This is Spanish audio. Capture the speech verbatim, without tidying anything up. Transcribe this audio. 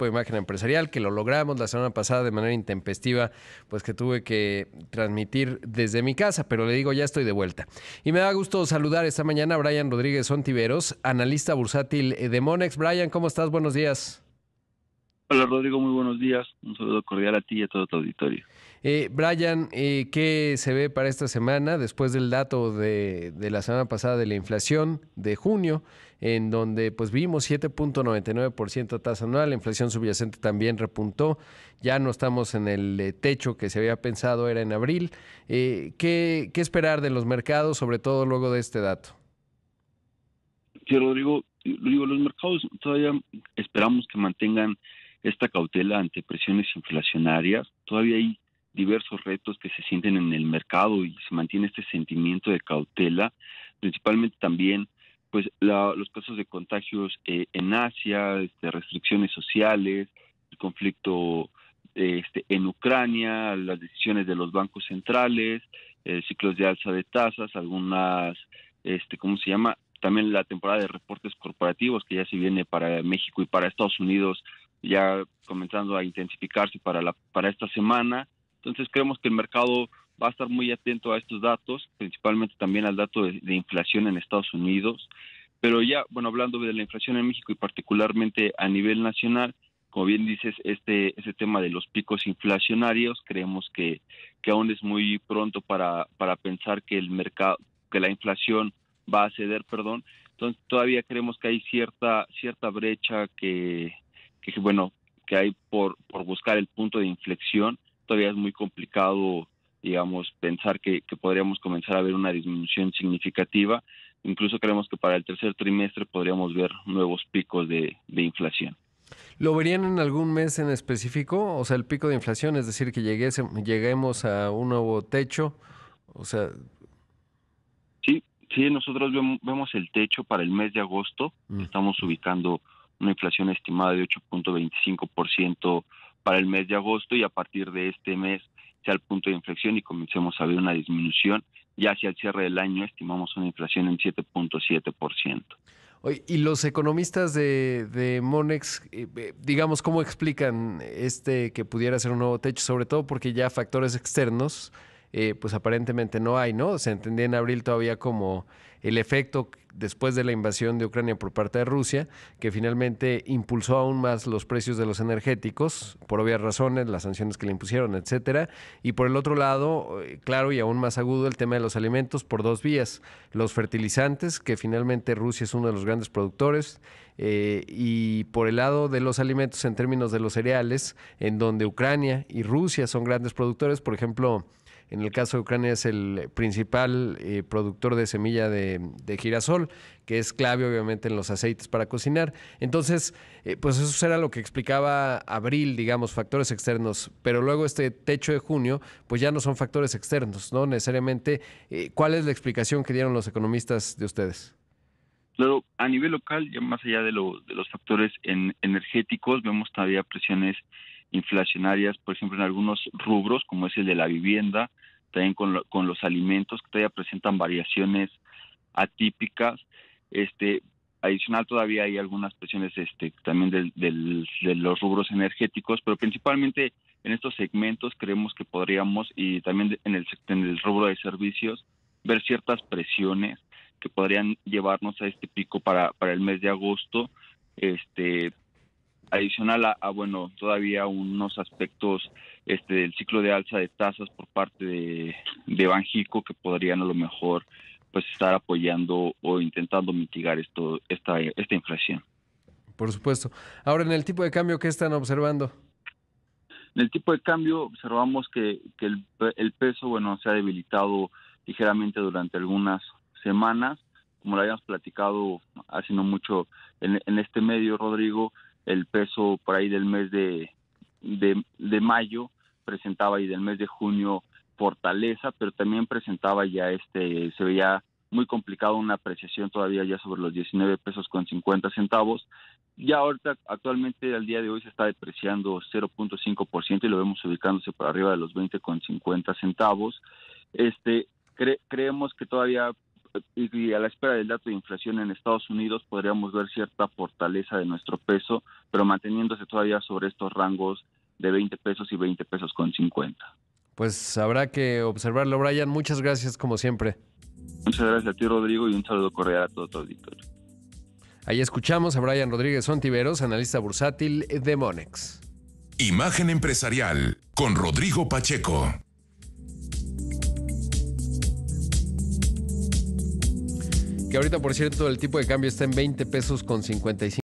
tipo de imagen empresarial, que lo logramos la semana pasada de manera intempestiva, pues que tuve que transmitir desde mi casa, pero le digo, ya estoy de vuelta. Y me da gusto saludar esta mañana a Brian Rodríguez Ontiveros, analista bursátil de Monex. Brian, ¿cómo estás? Buenos días. Hola Rodrigo, muy buenos días. Un saludo cordial a ti y a todo tu auditorio. Eh, Brian, eh, ¿qué se ve para esta semana después del dato de, de la semana pasada de la inflación de junio, en donde pues vimos siete punto noventa y nueve por ciento tasa anual, la inflación subyacente también repuntó, ya no estamos en el techo que se había pensado era en abril? Eh, ¿qué, qué esperar de los mercados, sobre todo luego de este dato? Sí, Rodrigo, Rodrigo los mercados todavía esperamos que mantengan esta cautela ante presiones inflacionarias. Todavía hay diversos retos que se sienten en el mercado y se mantiene este sentimiento de cautela, principalmente también pues la, los casos de contagios eh, en Asia, este, restricciones sociales, el conflicto eh, este, en Ucrania, las decisiones de los bancos centrales, eh, ciclos de alza de tasas, algunas, este, ¿cómo se llama? También la temporada de reportes corporativos que ya se viene para México y para Estados Unidos, ya comenzando a intensificarse para la para esta semana. Entonces creemos que el mercado va a estar muy atento a estos datos, principalmente también al dato de, de inflación en Estados Unidos. Pero ya, bueno, hablando de la inflación en México y particularmente a nivel nacional, como bien dices, este ese tema de los picos inflacionarios, creemos que, que aún es muy pronto para, para pensar que el mercado, que la inflación va a ceder, perdón. Entonces todavía creemos que hay cierta cierta brecha que que bueno, que hay por por buscar el punto de inflexión. Todavía es muy complicado, digamos, pensar que, que podríamos comenzar a ver una disminución significativa. Incluso creemos que para el tercer trimestre podríamos ver nuevos picos de, de inflación. ¿Lo verían en algún mes en específico? O sea, el pico de inflación, es decir, que lleguese, lleguemos a un nuevo techo. O sea... Sí, sí, nosotros vemos el techo para el mes de agosto. Mm. Estamos ubicando una inflación estimada de ocho punto veinticinco por ciento para el mes de agosto, y a partir de este mes sea el punto de inflexión y comencemos a ver una disminución. Ya hacia el cierre del año estimamos una inflación en siete punto siete por ciento. Y los economistas de, de Monex, digamos, ¿cómo explican este que pudiera ser un nuevo techo? Sobre todo porque ya factores externos, eh, pues aparentemente no hay, ¿no? Se entendía en abril todavía como el efecto después de la invasión de Ucrania por parte de Rusia, que finalmente impulsó aún más los precios de los energéticos, por obvias razones, las sanciones que le impusieron, etcétera. Y por el otro lado, claro y aún más agudo, el tema de los alimentos por dos vías. Los fertilizantes, que finalmente Rusia es uno de los grandes productores, eh, y por el lado de los alimentos en términos de los cereales, en donde Ucrania y Rusia son grandes productores. Por ejemplo, en el caso de Ucrania es el principal eh, productor de semilla de, de girasol, que es clave obviamente en los aceites para cocinar. Entonces, eh, pues eso era lo que explicaba abril, digamos, factores externos. Pero luego este techo de junio, pues ya no son factores externos, ¿no? Necesariamente, eh, ¿cuál es la explicación que dieron los economistas de ustedes? Claro, a nivel local, ya más allá de, lo, de los factores en, energéticos, vemos todavía presiones inflacionarias, por ejemplo, en algunos rubros, como es el de la vivienda, también con, lo, con los alimentos, que todavía presentan variaciones atípicas. Este, adicional, todavía hay algunas presiones este, también del, del, de los rubros energéticos, pero principalmente en estos segmentos creemos que podríamos, y también en el, en el rubro de servicios, ver ciertas presiones que podrían llevarnos a este pico para, para el mes de agosto. Este... Adicional a, a, bueno, todavía unos aspectos este del ciclo de alza de tasas por parte de, de Banxico, que podrían a lo mejor pues estar apoyando o intentando mitigar esto esta esta inflación. Por supuesto. Ahora, en el tipo de cambio, ¿qué están observando? En el tipo de cambio observamos que, que el, el peso, bueno, se ha debilitado ligeramente durante algunas semanas. Como lo habíamos platicado hace no mucho en, en este medio, Rodrigo, el peso por ahí del mes de, de, de mayo presentaba, y del mes de junio, fortaleza, pero también presentaba ya este, se veía muy complicado una apreciación todavía ya sobre los diecinueve pesos con cincuenta centavos. Ya ahorita, actualmente, al día de hoy se está depreciando cero punto cinco por ciento y lo vemos ubicándose por arriba de los veinte con cincuenta centavos. Este, cre, creemos que todavía y a la espera del dato de inflación en Estados Unidos podríamos ver cierta fortaleza de nuestro peso, pero manteniéndose todavía sobre estos rangos de veinte pesos y veinte pesos con cincuenta. Pues habrá que observarlo, Brian. Muchas gracias, como siempre. Muchas gracias a ti, Rodrigo, y un saludo cordial a todo tu auditorio. Ahí escuchamos a Brian Rodríguez Ontiveros, analista bursátil de Monex. Imagen empresarial con Rodrigo Pacheco. Que ahorita, por cierto, el tipo de cambio está en veinte pesos con cincuenta y cinco.